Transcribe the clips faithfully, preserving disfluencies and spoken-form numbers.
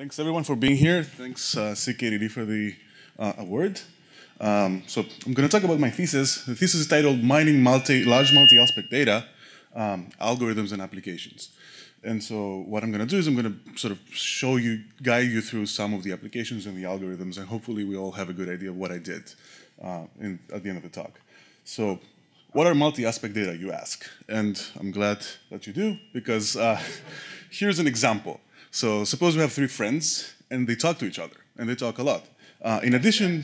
Thanks everyone for being here. Thanks uh, C K D D for the uh, award. Um, so I'm going to talk about my thesis. The thesis is titled Mining multi, Large Multi-Aspect Data, um, Algorithms and Applications. And so what I'm going to do is I'm going to sort of show you, guide you through some of the applications and the algorithms, and hopefully we all have a good idea of what I did uh, in, at the end of the talk. So what are multi-aspect data, you ask? And I'm glad that you do, because uh, here's an example. So suppose we have three friends, and they talk to each other, and they talk a lot. Uh, in addition,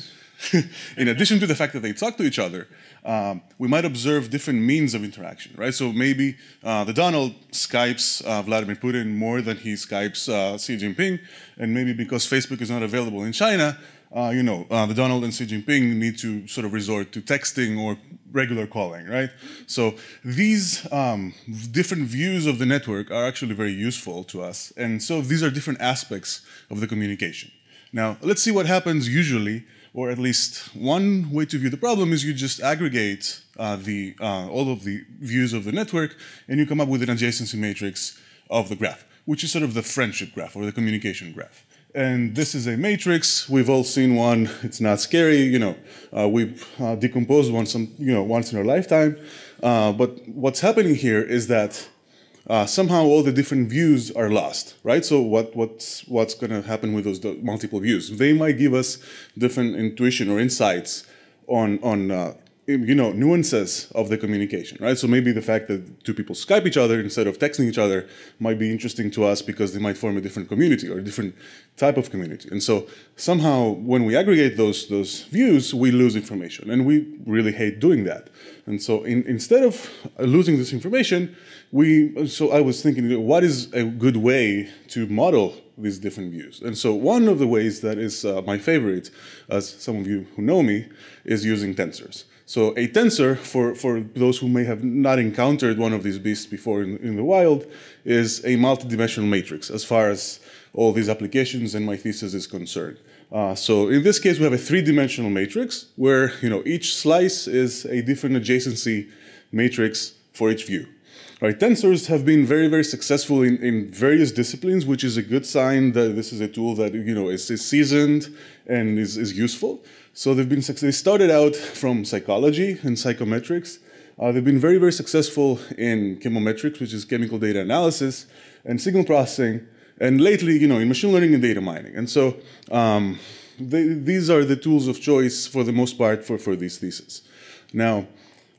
in addition to the fact that they talk to each other, um, we might observe different means of interaction, right? So maybe uh, the Donald Skypes uh, Vladimir Putin more than he Skypes uh, Xi Jinping, and maybe because Facebook is not available in China, uh, you know, uh, the Donald and Xi Jinping need to sort of resort to texting or regular calling, right? So these um, different views of the network are actually very useful to us, and so these are different aspects of the communication. Now, let's see what happens usually, or at least one way to view the problem is you just aggregate uh, the, uh, all of the views of the network, and you come up with an adjacency matrix of the graph, which is sort of the friendship graph or the communication graph. And this is a matrix. We've all seen one. It's not scary, you know. Uh, we've uh, decomposed one some, you know, once in our lifetime. Uh, but what's happening here is that uh, somehow all the different views are lost, right? So what what's what's going to happen with those multiple views? They might give us different intuition or insights on on. Uh, you know, nuances of the communication, right? So maybe the fact that two people Skype each other instead of texting each other might be interesting to us because they might form a different community or a different type of community. And so somehow when we aggregate those, those views, we lose information, and we really hate doing that. And so in, instead of losing this information, we, so I was thinking, what is a good way to model these different views? And so one of the ways that is uh, my favorite, as some of you who know me, is using tensors. So a tensor, for, for those who may have not encountered one of these beasts before in, in the wild, is a multidimensional matrix as far as all these applications and my thesis is concerned. Uh, so in this case, we have a three-dimensional matrix where, you know, each slice is a different adjacency matrix for each view. Right, tensors have been very, very successful in, in various disciplines, which is a good sign that this is a tool that, you know, is, is seasoned and is, is useful. So they've been, they started out from psychology and psychometrics. Uh, they've been very, very successful in chemometrics, which is chemical data analysis, and signal processing, and lately, you know, in machine learning and data mining. And so um, they, these are the tools of choice for the most part for, for these theses. Now,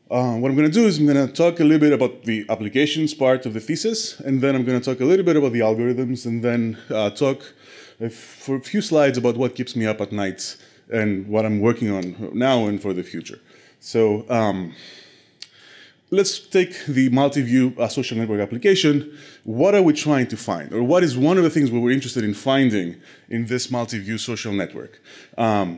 Uh, what I'm going to do is I'm going to talk a little bit about the applications part of the thesis, and then I'm going to talk a little bit about the algorithms, and then uh, talk uh, for a few slides about what keeps me up at night and what I'm working on now and for the future. So um, let's take the multi-view uh, social network application. What are we trying to find? Or what is one of the things we were interested in finding in this multi-view social network? Um,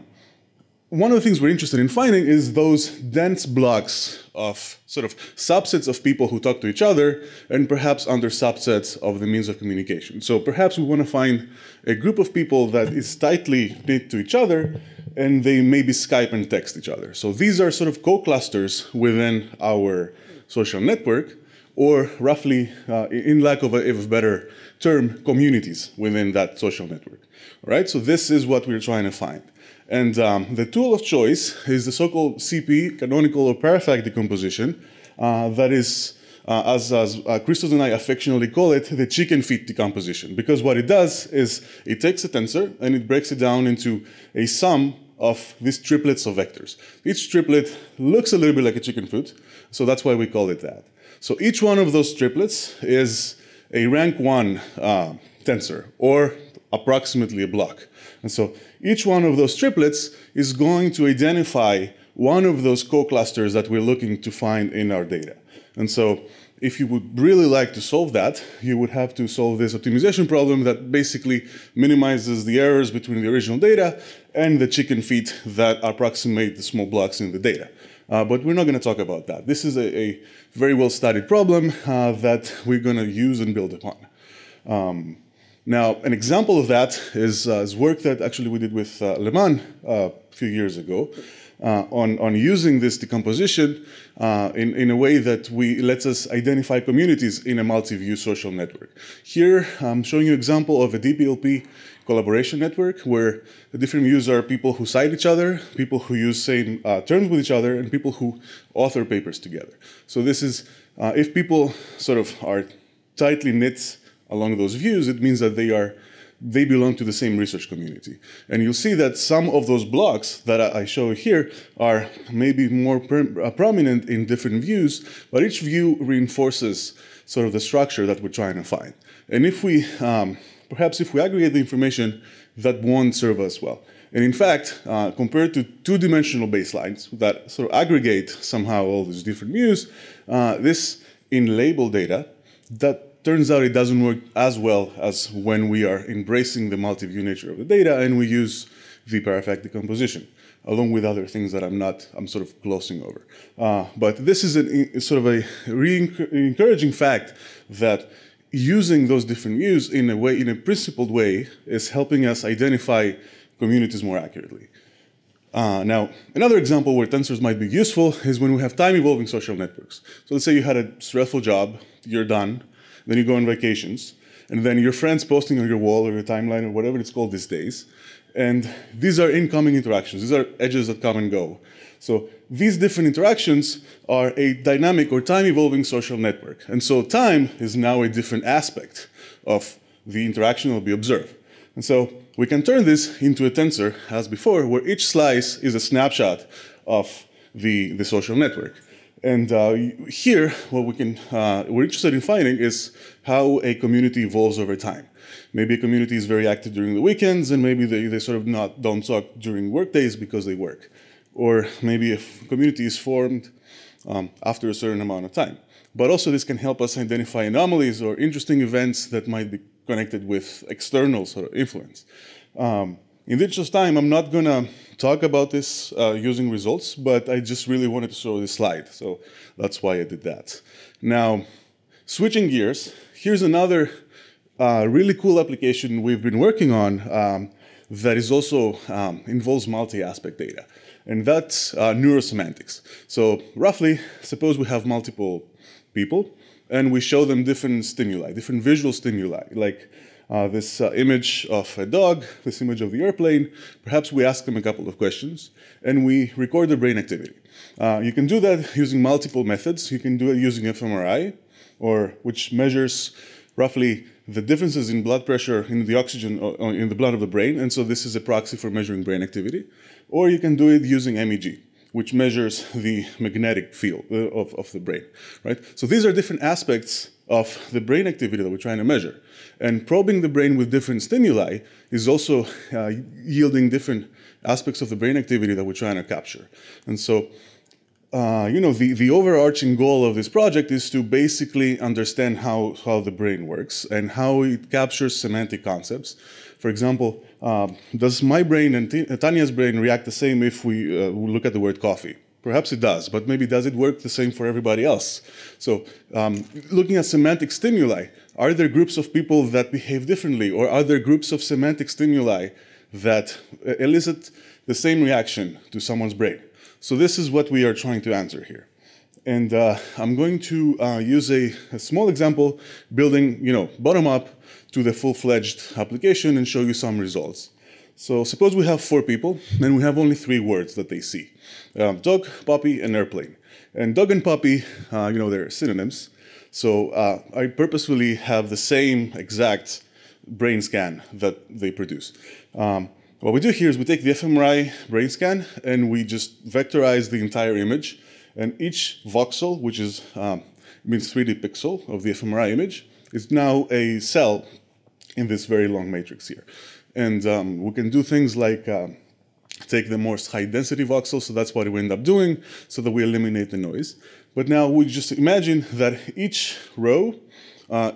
One of the things we're interested in finding is those dense blocks of sort of subsets of people who talk to each other, and perhaps under subsets of the means of communication. So perhaps we want to find a group of people that is tightly knit to each other, and they maybe Skype and text each other. So these are sort of co-clusters within our social network, or roughly, uh, in lack of a, of a better term, communities within that social network. All right, so this is what we're trying to find. And um, the tool of choice is the so-called C P, canonical or parafac decomposition, uh, that is, uh, as, as uh, Christos and I affectionately call it, the chicken feet decomposition. Because what it does is it takes a tensor and it breaks it down into a sum of these triplets of vectors. Each triplet looks a little bit like a chicken foot, so that's why we call it that. So each one of those triplets is a rank one uh, tensor, or approximately a block. And so each one of those triplets is going to identify one of those co-clusters that we're looking to find in our data. And so if you would really like to solve that, you would have to solve this optimization problem that basically minimizes the errors between the original data and the chicken feet that approximate the small blocks in the data. Uh, but we're not going to talk about that. This is a, a very well-studied problem uh, that we're going to use and build upon. Um, Now, an example of that is, uh, is work that actually we did with uh, Le Mans uh, a few years ago. uh, on, on using this decomposition uh, in, in a way that we, lets us identify communities in a multi-view social network. Here I'm showing you an example of a D B L P collaboration network where the different views are people who cite each other, people who use same uh, terms with each other, and people who author papers together. So this is, uh, if people sort of are tightly knit along those views, it means that they are they belong to the same research community. And you'll see that some of those blocks that I show here are maybe more prominent in different views, but each view reinforces sort of the structure that we're trying to find. And if we, um, perhaps if we aggregate the information, that won't serve us well. And in fact, uh, compared to two-dimensional baselines that sort of aggregate somehow all these different views, uh, this in label data, that turns out it doesn't work as well as when we are embracing the multi-view nature of the data and we use the parafac decomposition, along with other things that I'm not, I'm sort of glossing over. Uh, but this is a, sort of a re-encouraging fact that using those different views in a way, in a principled way, is helping us identify communities more accurately. Uh, now, another example where tensors might be useful is when we have time-evolving social networks. So let's say you had a stressful job, you're done, then you go on vacations, and then your friends posting on your wall or your timeline or whatever it's called these days. And these are incoming interactions. These are edges that come and go. So these different interactions are a dynamic or time-evolving social network. And so time is now a different aspect of the interaction that we observe. And so we can turn this into a tensor, as before, where each slice is a snapshot of the, the social network. And uh, here, what we can, uh, we're interested in finding is how a community evolves over time. Maybe a community is very active during the weekends, and maybe they, they sort of not, don't talk during work days because they work. Or maybe a community is formed um, after a certain amount of time. But also this can help us identify anomalies or interesting events that might be connected with external sort of influence. Um, In the interest of time, I'm not going to talk about this uh, using results, but I just really wanted to show this slide, so that's why I did that. Now, switching gears, here's another uh, really cool application we've been working on um, that is also um, involves multi-aspect data, and that's uh, neurosemantics. So roughly, suppose we have multiple people, and we show them different stimuli, different visual stimuli, like Uh, this uh, image of a dog, this image of the airplane. Perhaps we ask them a couple of questions, and we record their brain activity. Uh, you can do that using multiple methods. You can do it using f M R I, or which measures roughly the differences in blood pressure in the oxygen or, or in the blood of the brain, and so this is a proxy for measuring brain activity. Or you can do it using M E G, which measures the magnetic field of, of the brain, right? So these are different aspects of the brain activity that we're trying to measure. And probing the brain with different stimuli is also uh, yielding different aspects of the brain activity that we're trying to capture. And so, uh, you know, the, the overarching goal of this project is to basically understand how, how the brain works and how it captures semantic concepts. For example, um, does my brain and T Tanya's brain react the same if we uh, look at the word coffee? Perhaps it does, but maybe does it work the same for everybody else? So um, looking at semantic stimuli, are there groups of people that behave differently, or are there groups of semantic stimuli that elicit the same reaction to someone's brain? So this is what we are trying to answer here. And uh, I'm going to uh, use a, a small example, building, you know, bottom up to the full-fledged application, and show you some results. So suppose we have four people, and we have only three words that they see. Um, dog, puppy, and airplane. And dog and puppy, uh, you know, they're synonyms. So uh, I purposefully have the same exact brain scan that they produce. Um, what we do here is we take the f M R I brain scan, and we just vectorize the entire image. And each voxel, which is um, means three D pixel of the f M R I image, is now a cell in this very long matrix here. And um, we can do things like um, take the most high-density voxel, so that's what we end up doing, so that we eliminate the noise. But now we just imagine that each row, uh,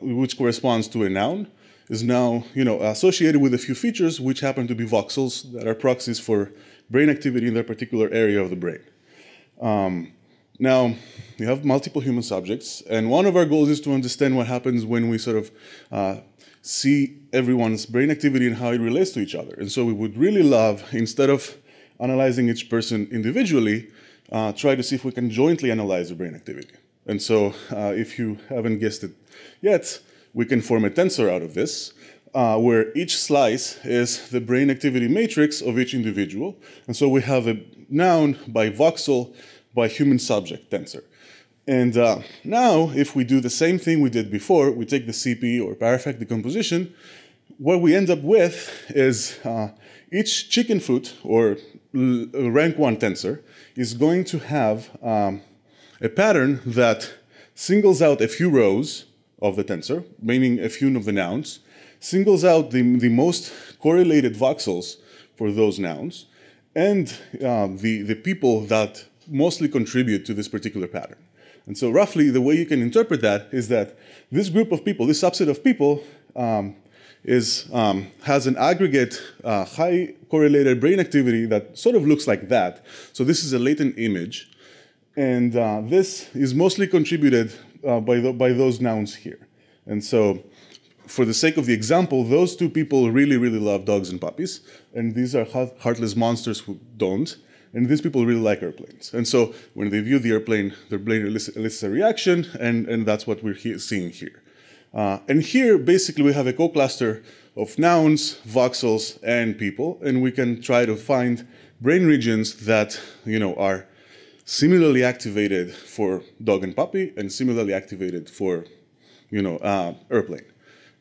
which corresponds to a noun, is now, you know, associated with a few features which happen to be voxels that are proxies for brain activity in their particular area of the brain. Um, Now, you have multiple human subjects, and one of our goals is to understand what happens when we sort of uh, see everyone's brain activity and how it relates to each other. And so we would really love, instead of analyzing each person individually, uh, try to see if we can jointly analyze the brain activity. And so uh, if you haven't guessed it yet, we can form a tensor out of this, uh, where each slice is the brain activity matrix of each individual. And so we have a noun by voxel by human subject tensor. And uh, now, if we do the same thing we did before, we take the C P or parafac decomposition, what we end up with is uh, each chicken foot or rank one tensor is going to have um, a pattern that singles out a few rows of the tensor, meaning a few of the nouns, singles out the, the most correlated voxels for those nouns, and uh, the, the people that mostly contribute to this particular pattern. And so roughly the way you can interpret that is that this group of people, this subset of people, um, is, um, has an aggregate uh, high correlated brain activity that sort of looks like that. So this is a latent image. And uh, this is mostly contributed uh, by, the, by those nouns here. And so for the sake of the example, those two people really, really love dogs and puppies. And these are heartless monsters who don't. And these people really like airplanes. And so when they view the airplane, their brain elicits a reaction, and, and that's what we're he seeing here. Uh, and here, basically, we have a co-cluster of nouns, voxels, and people. And we can try to find brain regions that, you know, are similarly activated for dog and puppy and similarly activated for, you know, uh, airplane.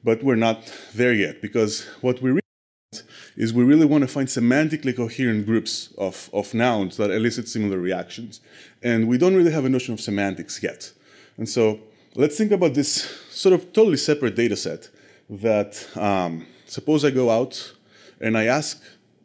But we're not there yet, because what we is we really want to find semantically coherent groups of, of nouns that elicit similar reactions. And we don't really have a notion of semantics yet. And so let's think about this sort of totally separate data set that um, suppose I go out and I ask,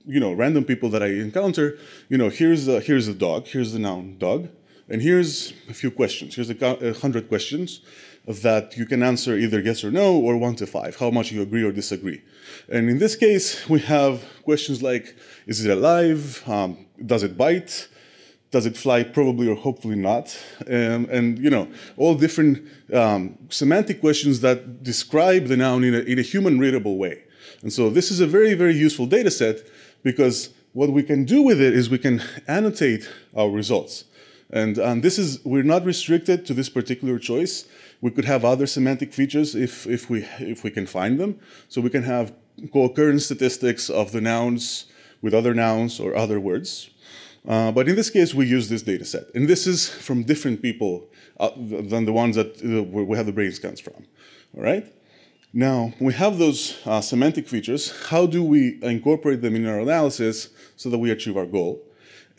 you know, random people that I encounter, you know, here's a, here's a dog, here's the noun dog, and here's a few questions. Here's a hundred questions that you can answer either yes or no or one to five, how much you agree or disagree. And in this case, we have questions like, is it alive? Um, does it bite? Does it fly? Probably or hopefully not. Um, and, you know, all different um, semantic questions that describe the noun in a, in a human readable way. And so this is a very, very useful data set because what we can do with it is we can annotate our results. And, and this is, we're not restricted to this particular choice. We could have other semantic features if, if, we, if we can find them. So we can have co-occurrence statistics of the nouns with other nouns or other words. Uh, but in this case, we use this data set. And this is from different people uh, than the ones that uh, where we have the brain scans from. All right? Now, we have those uh, semantic features. How do we incorporate them in our analysis so that we achieve our goal?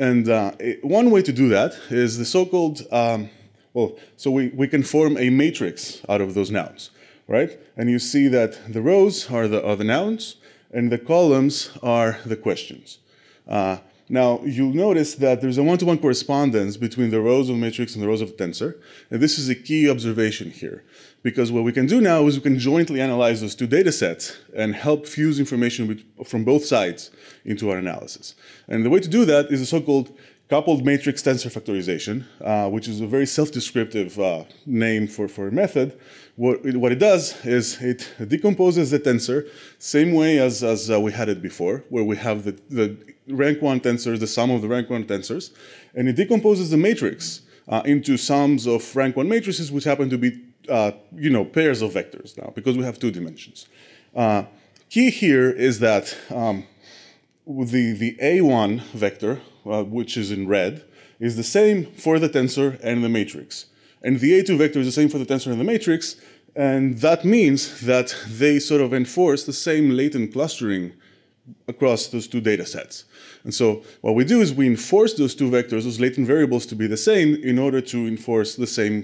And uh, one way to do that is the so-called, um, well, so we, we can form a matrix out of those nouns, right? And you see that the rows are the, are the nouns and the columns are the questions. Uh, now, you'll notice that there's a one-to-one correspondence between the rows of the matrix and the rows of the tensor. And this is a key observation here, because what we can do now is we can jointly analyze those two data sets and help fuse information with, from both sides into our analysis. And the way to do that is a so-called coupled matrix tensor factorization, uh, which is a very self-descriptive uh, name for, for a method. What it, what it does is it decomposes the tensor same way as, as uh, we had it before, where we have the, the rank one tensors, the sum of the rank one tensors, and it decomposes the matrix uh, into sums of rank one matrices, which happen to be Uh, you know, pairs of vectors now, because we have two dimensions. Uh, key here is that um, the, the A one vector, uh, which is in red, is the same for the tensor and the matrix. And the A two vector is the same for the tensor and the matrix, and that means that they sort of enforce the same latent clustering across those two data sets. And so what we do is we enforce those two vectors, those latent variables, to be the same in order to enforce the same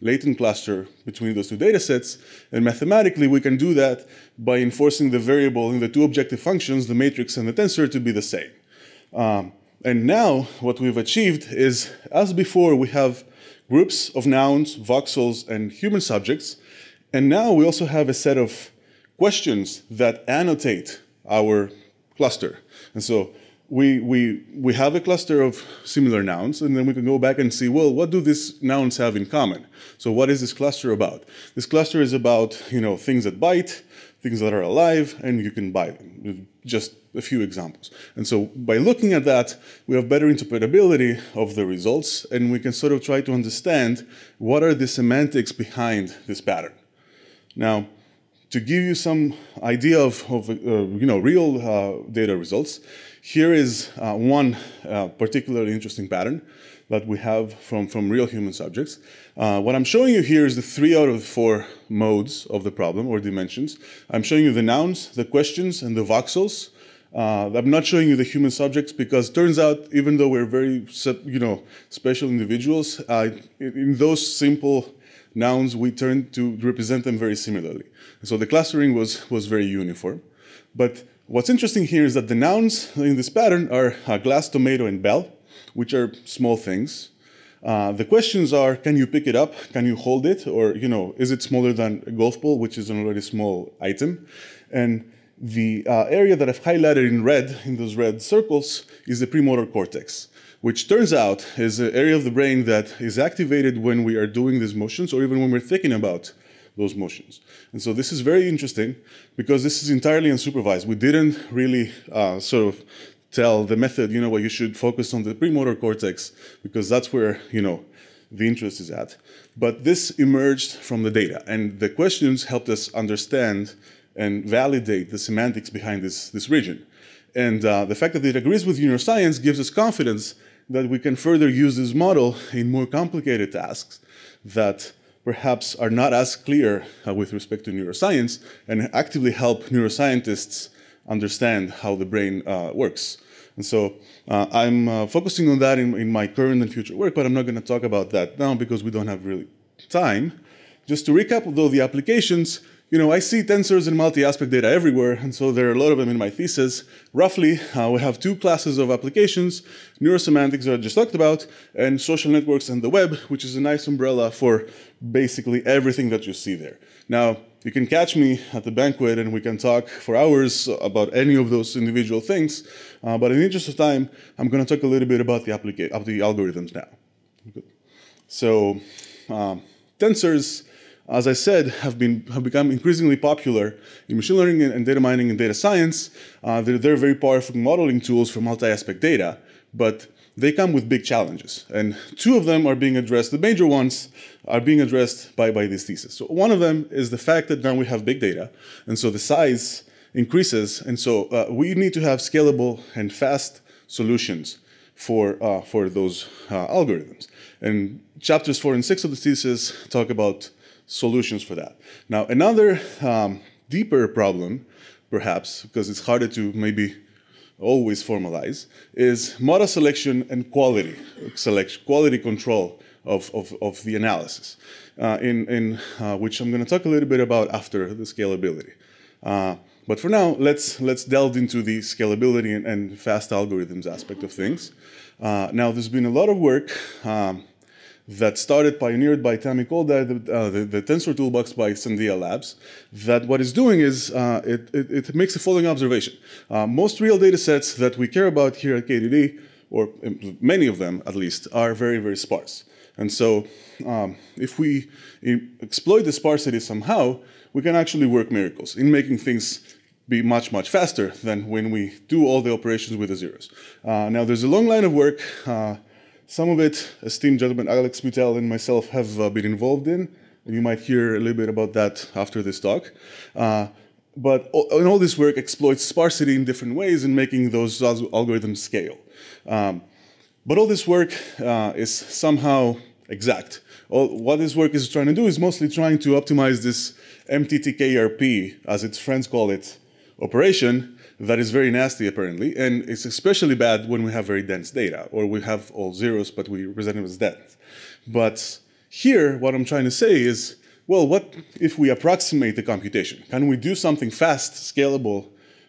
latent cluster between those two data sets. And mathematically, we can do that by enforcing the variable in the two objective functions, the matrix and the tensor, to be the same. Um, and now what we've achieved is, as before, we have groups of nouns, voxels, and human subjects. And now we also have a set of questions that annotate our cluster. And so we, we, we have a cluster of similar nouns, and then we can go back and see, well, what do these nouns have in common? So what is this cluster about? This cluster is about, you know, things that bite, things that are alive, and you can buy them. Just a few examples. And so by looking at that, we have better interpretability of the results, and we can sort of try to understand what are the semantics behind this pattern. Now, to give you some idea of, of uh, you know, real uh, data results, here is uh, one uh, particularly interesting pattern that we have from, from real human subjects. Uh, what I'm showing you here is the three out of the four modes of the problem or dimensions. I'm showing you the nouns, the questions, and the voxels. Uh, I'm not showing you the human subjects because it turns out, even though we're very, you know, special individuals, uh, in those simple nouns, we tend to represent them very similarly. So the clustering was, was very uniform. But what's interesting here is that the nouns in this pattern are uh, glass, tomato, and bell, which are small things. Uh, the questions are, can you pick it up? Can you hold it? Or, you know, is it smaller than a golf ball, which is an already small item? And the uh, area that I've highlighted in red, in those red circles, is the premotor cortex, which turns out is an area of the brain that is activated when we are doing these motions or even when we're thinking about those motions. And so this is very interesting because this is entirely unsupervised. We didn't really uh, sort of tell the method, you know, what you should focus on the premotor cortex because that's where, you know, the interest is at. But this emerged from the data, and the questions helped us understand and validate the semantics behind this, this region. And uh, the fact that it agrees with neuroscience gives us confidence that we can further use this model in more complicated tasks that perhaps are not as clear uh, with respect to neuroscience, and actively help neuroscientists understand how the brain uh, works. And so uh, I'm uh, focusing on that in, in my current and future work, but I'm not going to talk about that now because we don't have really time. Just to recap, though, the applications. You know, I see tensors and multi-aspect data everywhere, and so there are a lot of them in my thesis. Roughly, uh, we have two classes of applications: neurosemantics, that I just talked about, and social networks and the web, which is a nice umbrella for basically everything that you see there. Now, you can catch me at the banquet, and we can talk for hours about any of those individual things, uh, but in the interest of time, I'm going to talk a little bit about the, applica of the algorithms now. So, um, tensors, as I said, have, been, have become increasingly popular in machine learning and, and data mining and data science. Uh, they're, they're very powerful modeling tools for multi-aspect data, but they come with big challenges. And two of them are being addressed, the major ones are being addressed by, by this thesis. So one of them is the fact that now we have big data, and so the size increases, and so uh, we need to have scalable and fast solutions for, uh, for those uh, algorithms. And chapters four and six of the thesis talk about solutions for that. Now, another um, deeper problem, perhaps, because it's harder to maybe always formalize, is model selection and quality selection, quality control of, of, of the analysis, uh, in, in uh, which I'm going to talk a little bit about after the scalability. Uh, but for now, let's, let's delve into the scalability and, and fast algorithms aspect of things. Uh, now, there's been a lot of work um, that started, pioneered by Tammy Kolda, the, uh, the, the Tensor Toolbox by Sandia Labs, that what it's doing is uh, it, it, it makes the following observation. Uh, most real data sets that we care about here at K D D, or many of them at least, are very, very sparse. And so um, if we exploit the sparsity somehow, we can actually work miracles in making things be much, much faster than when we do all the operations with the zeros. Uh, now, there's a long line of work. Uh, Some of it, esteemed gentleman Alex Mutel and myself have uh, been involved in, and you might hear a little bit about that after this talk. Uh, but all, and all this work exploits sparsity in different ways in making those algorithms scale. Um, but all this work uh, is somehow exact. All, what this work is trying to do is mostly trying to optimize this M T T K R P, as its friends call it, operation, that is very nasty, apparently, and it's especially bad when we have very dense data, or we have all zeros, but we represent them as dense. But here, what I'm trying to say is, well, what if we approximate the computation? Can we do something fast, scalable,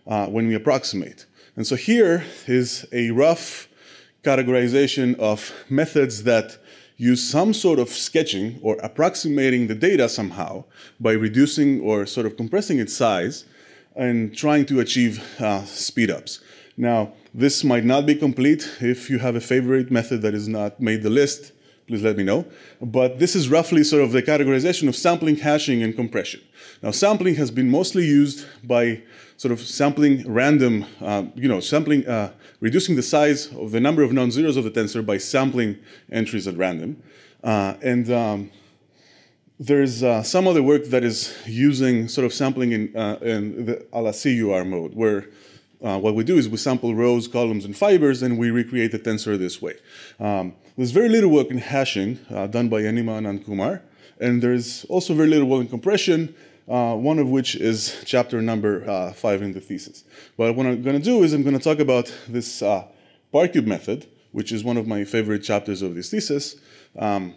uh, when we approximate? And so here is a rough categorization of methods that use some sort of sketching or approximating the data somehow by reducing or sort of compressing its size, and trying to achieve uh, speed ups. Now, This might not be complete. If you have a favorite method that is not made the list, please let me know. But this is roughly sort of the categorization of sampling, hashing, and compression. Now, sampling has been mostly used by sort of sampling random, uh, you know, sampling, uh, reducing the size of the number of non-zeros of the tensor by sampling entries at random. Uh, and um, there's uh, some other work that is using sort of sampling in, uh, in the a la C U R mode, where uh, what we do is we sample rows, columns, and fibers, and we recreate the tensor this way. Um, There's very little work in hashing uh, done by Anima Anand Kumar, and there's also very little work in compression, uh, one of which is chapter number uh, five in the thesis. But what I'm going to do is I'm going to talk about this uh, ParCube method, which is one of my favorite chapters of this thesis, um,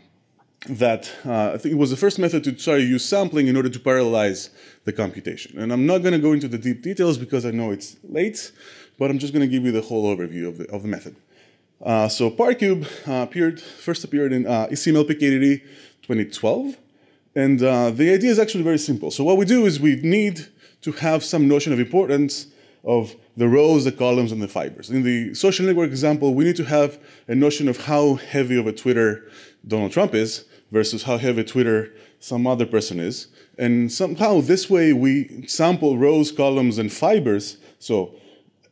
that uh, I think it was the first method to try to use sampling in order to parallelize the computation. And I'm not going to go into the deep details because I know it's late, but I'm just going to give you the whole overview of the, of the method. Uh, so ParCube uh, appeared, first appeared in uh, E C M L P K D D twenty twelve, and uh, the idea is actually very simple. So what we do is we need to have some notion of importance of the rows, the columns, and the fibers. In the social network example, we need to have a notion of how heavy of a Twitter Donald Trump is versus how heavy a Twitter some other person is. And somehow this way we sample rows, columns, and fibers. So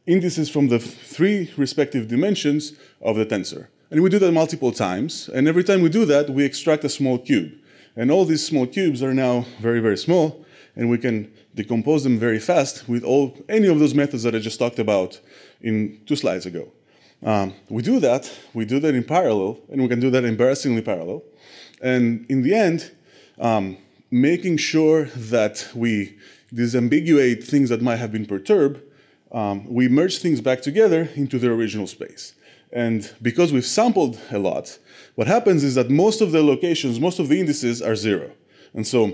indices from the three respective dimensions of the tensor. And we do that multiple times. And every time we do that, we extract a small cube. And all these small cubes are now very, very small. And we can decompose them very fast with all, any of those methods that I just talked about in two slides ago. Um, we do that. We do that in parallel. And we can do that embarrassingly parallel. And in the end, um, making sure that we disambiguate things that might have been perturbed, Um, we merge things back together into their original space. And because we've sampled a lot, what happens is that most of the locations, most of the indices are zero. And so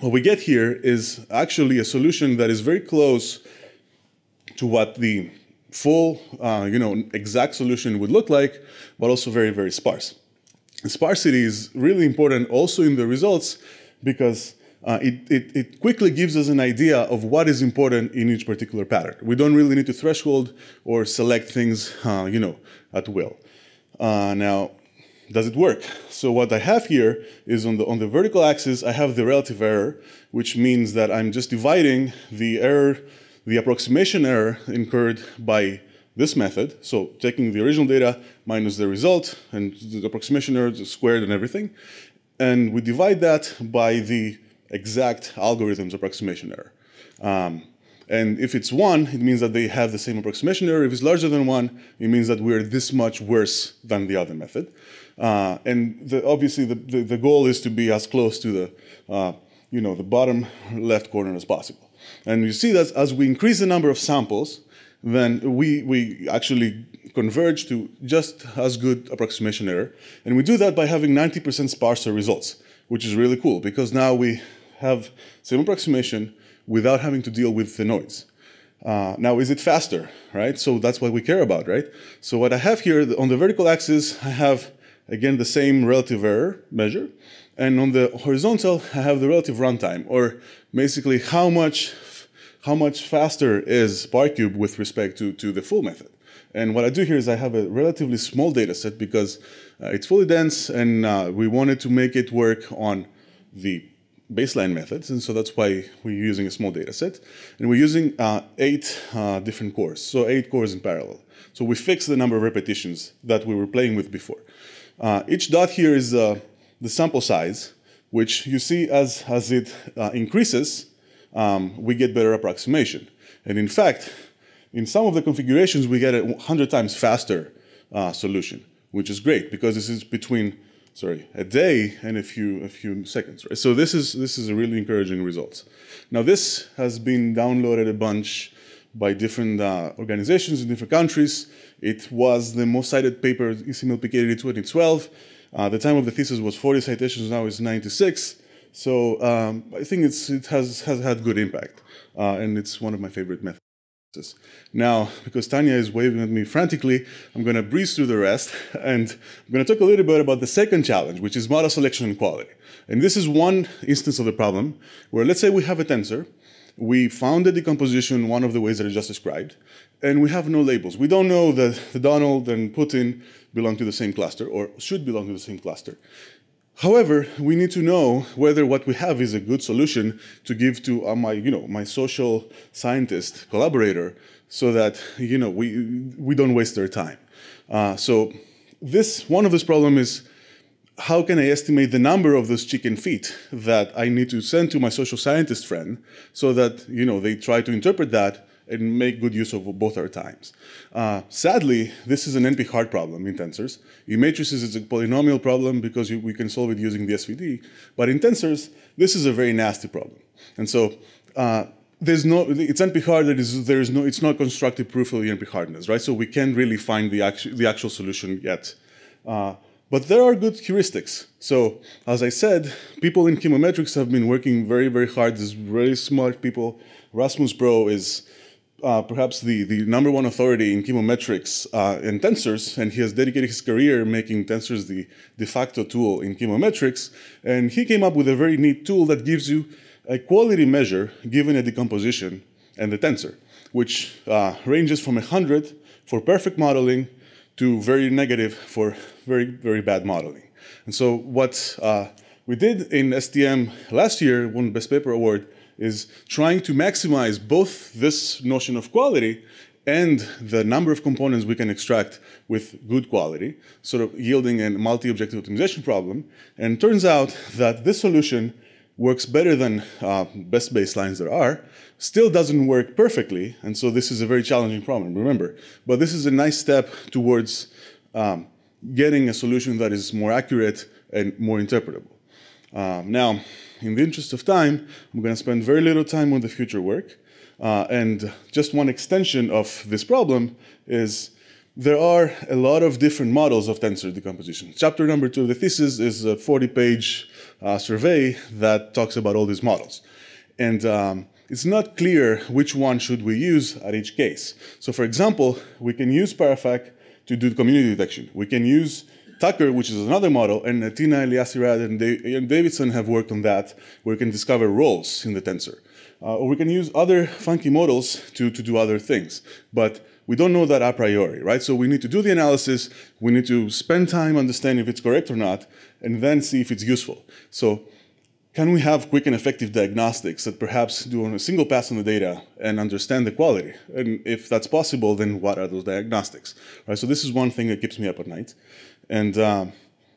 what we get here is actually a solution that is very close to what the full, uh, you know, exact solution would look like, but also very, very sparse. And sparsity is really important also in the results because Uh, it, it, it quickly gives us an idea of what is important in each particular pattern. We don't really need to threshold or select things, uh, you know, at will. Uh, now, does it work? So what I have here is on the, on the vertical axis, I have the relative error, which means that I'm just dividing the error, the approximation error incurred by this method. So taking the original data minus the result and the approximation error squared and everything. And we divide that by the exact algorithm's approximation error. Um, and if it's one, it means that they have the same approximation error. If it's larger than one, it means that we're this much worse than the other method. Uh, and the, obviously the, the, the goal is to be as close to the, uh, you know, the bottom left corner as possible. And you see that as we increase the number of samples, then we, we actually converge to just as good approximation error. And we do that by having ninety percent sparser results, which is really cool because now we have same approximation without having to deal with the noise. Uh, now, is it faster, right? So that's what we care about, right? So what I have here on the vertical axis, I have, again, the same relative error measure. And on the horizontal, I have the relative runtime, or basically how much, how much faster is ParCube with respect to, to the full method. And what I do here is I have a relatively small data set because uh, it's fully dense and uh, we wanted to make it work on the baseline methods. And so that's why we're using a small data set. And we're using uh, eight uh, different cores, so eight cores in parallel. So we fixed the number of repetitions that we were playing with before. Uh, each dot here is uh, the sample size, which you see as, as it uh, increases, um, we get better approximation. And in fact, in some of the configurations, we get a one hundred times faster uh, solution, which is great because this is between, sorry, a day and a few a few seconds. Right? So this is this is a really encouraging result. Now this has been downloaded a bunch by different uh, organizations in different countries. It was the most cited paper, E C M L P K D D twenty twelve. Uh, the time of the thesis was forty citations. Now it's ninety-six. So um, I think it's it has has had good impact, uh, and it's one of my favorite methods. Now, because Tanya is waving at me frantically, I'm going to breeze through the rest, and I'm going to talk a little bit about the second challenge, which is model selection and quality. And this is one instance of the problem where, let's say we have a tensor, We found the decomposition one of the ways that I just described, and we have no labels. We don't know that Donald and Putin belong to the same cluster or should belong to the same cluster. However, we need to know whether what we have is a good solution to give to uh, my, you know, my social scientist collaborator, so that, you know, we, we don't waste their time. Uh, so this, one of this problem is, how can I estimate the number of those chicken feet that I need to send to my social scientist friend so that, you know, they try to interpret that and make good use of both our times. Uh, sadly, this is an N P hard problem in tensors. In matrices, it's a polynomial problem because you, we can solve it using the S V D. But in tensors, this is a very nasty problem. And so uh, there's no, it's N P hard, that is, there is no, it's not constructive proof of the N P hardness, right? So we can't really find the, actu the actual solution yet. Uh, But there are good heuristics. So, as I said, people in chemometrics have been working very, very hard. These very smart people. Rasmus Bro is uh, perhaps the, the number one authority in chemometrics uh, and tensors, and he has dedicated his career making tensors the de facto tool in chemometrics. And he came up with a very neat tool that gives you a quality measure given a decomposition and the tensor, which uh, ranges from one hundred for perfect modeling to very negative for very, very bad modeling. And so what uh, we did in S D M last year, won Best Paper Award, is trying to maximize both this notion of quality and the number of components we can extract with good quality, sort of yielding a multi-objective optimization problem. And it turns out that this solution works better than uh, best baselines there are, still doesn't work perfectly, and so this is a very challenging problem, remember. But this is a nice step towards um, getting a solution that is more accurate and more interpretable. Um, now, in the interest of time, I'm going to spend very little time on the future work, uh, and just one extension of this problem is there are a lot of different models of tensor decomposition. Chapter number two of the thesis is a forty page uh, survey that talks about all these models. And um, it's not clear which one should we use at each case. So for example, we can use parafac to do community detection. We can use Tucker, which is another model, and uh, Tina Eliassirad and, and Davidson have worked on that, where we can discover roles in the tensor. Uh, or we can use other funky models to, to do other things. But we don't know that a priori, right? So we need to do the analysis, we need to spend time understanding if it's correct or not, and then see if it's useful. So can we have quick and effective diagnostics that perhaps do on a single pass on the data and understand the quality? And if that's possible, then what are those diagnostics? Right, so this is one thing that keeps me up at night. And um,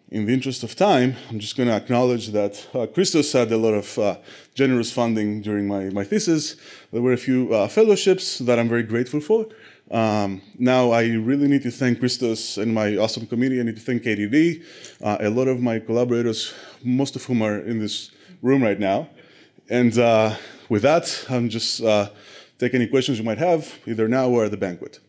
in the interest of time, I'm just going to acknowledge that uh, Christos had a lot of uh, generous funding during my, my thesis. There were a few uh, fellowships that I'm very grateful for. Um, now, I really need to thank Christos and my awesome committee. I need to thank K D D, uh, a lot of my collaborators, most of whom are in this room right now. And uh, with that, I'm just uh, take any questions you might have, either now or at the banquet.